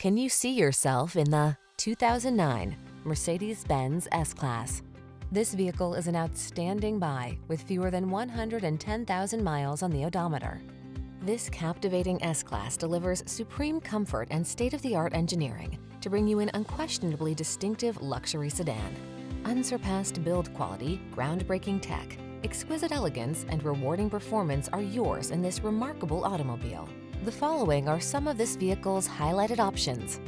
Can you see yourself in the 2009 Mercedes-Benz S-Class? This vehicle is an outstanding buy with fewer than 110,000 miles on the odometer. This captivating S-Class delivers supreme comfort and state-of-the-art engineering to bring you an unquestionably distinctive luxury sedan. Unsurpassed build quality, groundbreaking tech, exquisite elegance, and rewarding performance are yours in this remarkable automobile. The following are some of this vehicle's highlighted options: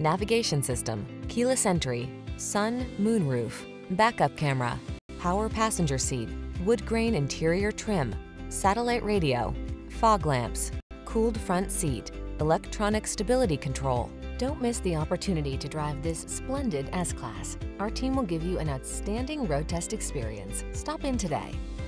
navigation system, keyless entry, sun, moonroof, backup camera, power passenger seat, wood grain interior trim, satellite radio, fog lamps, cooled front seat, electronic stability control. Don't miss the opportunity to drive this splendid S-Class. Our team will give you an outstanding road test experience. Stop in today.